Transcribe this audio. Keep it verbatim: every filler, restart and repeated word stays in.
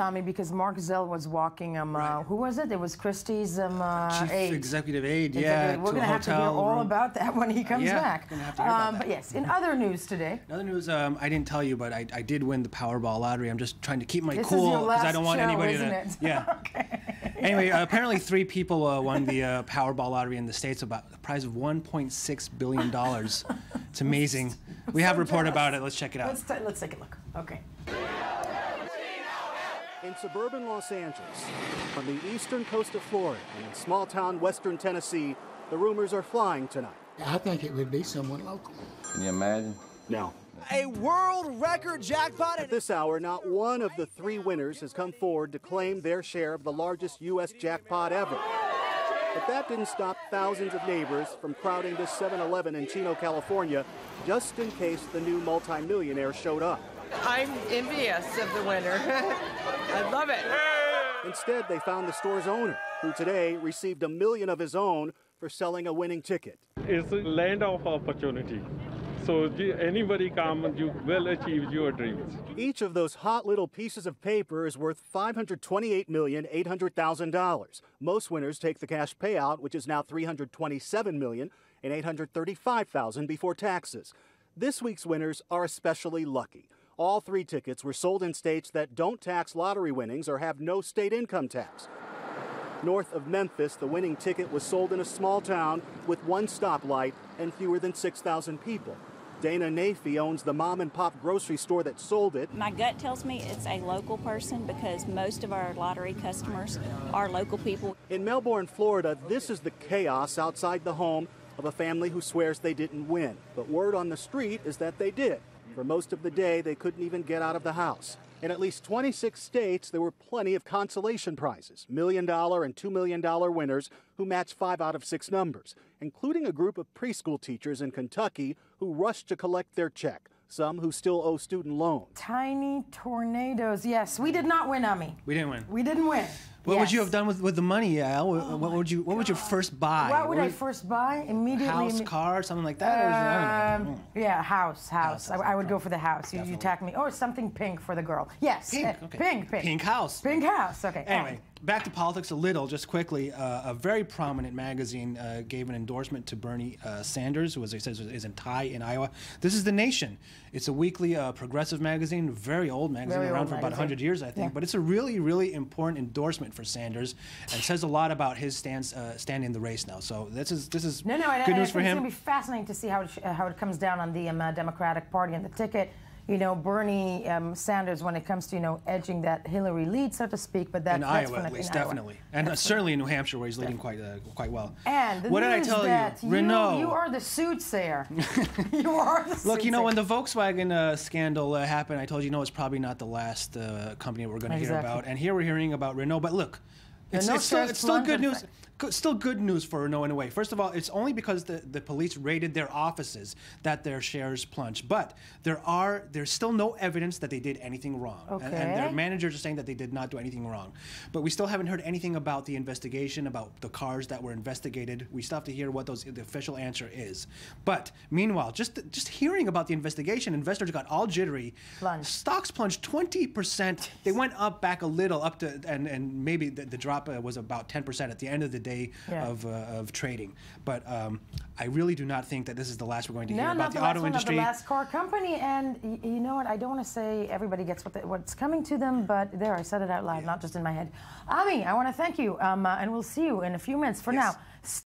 I mean, because Mark Zell was walking, um, right. uh, who was it? It was Christie's um, uh, Chief aide. executive aide, executive yeah. Aide. We're going to have to hear all room. about that when he comes yeah, back. Gonna have to hear about um, that. But yes, in other news today. In other news, um, I didn't tell you, but I, I did win the Powerball lottery. I'm just trying to keep my this cool because I don't want show, anybody isn't to. It? Yeah. Okay. Anyway, uh, apparently three people uh, won the uh, Powerball lottery in the States, about a prize of one point six billion dollars. It's amazing. We have a report about it. Let's check it out. Let's, t let's take a look. Okay. In suburban Los Angeles, on the eastern coast of Florida, and in small-town western Tennessee, the rumors are flying tonight. I think it would be someone local. Can you imagine? No. A world record jackpot! At this hour, not one of the three winners has come forward to claim their share of the largest U S jackpot ever. But that didn't stop thousands of neighbors from crowding this seven eleven in Chino, California, just in case the new multimillionaire showed up. I'm envious of the winner. I love it. Instead, they found the store's owner, who today received a million of his own for selling a winning ticket. It's a land of opportunity. So anybody come, you will achieve your dreams. Each of those hot little pieces of paper is worth five hundred twenty-eight million eight hundred thousand dollars. Most winners take the cash payout, which is now three hundred twenty-seven million eight hundred thirty-five thousand dollars before taxes. This week's winners are especially lucky. All three tickets were sold in states that don't tax lottery winnings or have no state income tax. North of Memphis, the winning ticket was sold in a small town with one stoplight and fewer than six thousand people. Dana Nafee owns the mom-and-pop grocery store that sold it. My gut tells me it's a local person because most of our lottery customers are local people. In Melbourne, Florida, this is the chaos outside the home of a family who swears they didn't win. But word on the street is that they did. For most of the day, they couldn't even get out of the house. In at least twenty-six states, there were plenty of consolation prizes, million-dollar and two million dollar winners who matched five out of six numbers, including a group of preschool teachers in Kentucky who rushed to collect their check, some who still owe student loans. Tiny tornadoes. Yes, we did not win, Ami. We didn't win. We didn't win. What yes. would you have done with, with the money, Al? What, oh what would you What God. would you first buy? What would what I would, first buy? Immediately, house, car, something like that. Um, or, yeah, house, house. house I, I would go for the house. You, you tack me, or something pink for the girl. Yes, pink, uh, okay. pink, pink, pink house, pink house. Okay. Anyway, um. back to politics a little, just quickly. Uh, a very prominent magazine uh, gave an endorsement to Bernie uh, Sanders, who, as they said, is in tie in Iowa. This is The Nation. It's a weekly uh, progressive magazine, very old magazine, very around old for magazine. about one hundred years, I think. Yeah. But it's a really, really important endorsement for Sanders, and says a lot about his stance uh, standing the race now. So this is this is no, no, and, good and news for him. It's going to be fascinating to see how it, uh, how it comes down on the um, uh, Democratic Party and the ticket. You know, Bernie um, Sanders, when it comes to you know edging that Hillary lead, so to speak, but that, in that's Iowa at least definitely, Iowa. and uh, certainly in New Hampshire where he's leading quite uh, quite well. And the what news did I tell that you? Renault, you, you are the soothsayer. you are the. Look, soothsayer. you know when the Volkswagen uh, scandal uh, happened, I told you, no, it's probably not the last uh, company we're going to exactly. hear about. And here we're hearing about Renault, but look. It's, it's, still, it's still good news. Still good news for Renault in a way. First of all, it's only because the, the police raided their offices that their shares plunged. But there are there's still no evidence that they did anything wrong. Okay. And, and their managers are saying that they did not do anything wrong. But we still haven't heard anything about the investigation, about the cars that were investigated. We still have to hear what those the official answer is. But meanwhile, just just hearing about the investigation, investors got all jittery. Plunge. Stocks plunged twenty percent. They went up back a little, up to and and maybe the, the drop was about ten percent at the end of the day yeah. of, uh, of trading. But um, I really do not think that this is the last we're going to hear no, about the, the auto industry. No, not the last car company. And y you know what? I don't want to say everybody gets what they, what's coming to them, but there, I said it out loud, yeah. not just in my head. Ami, I want to thank you, um, uh, and we'll see you in a few minutes. For yes. now.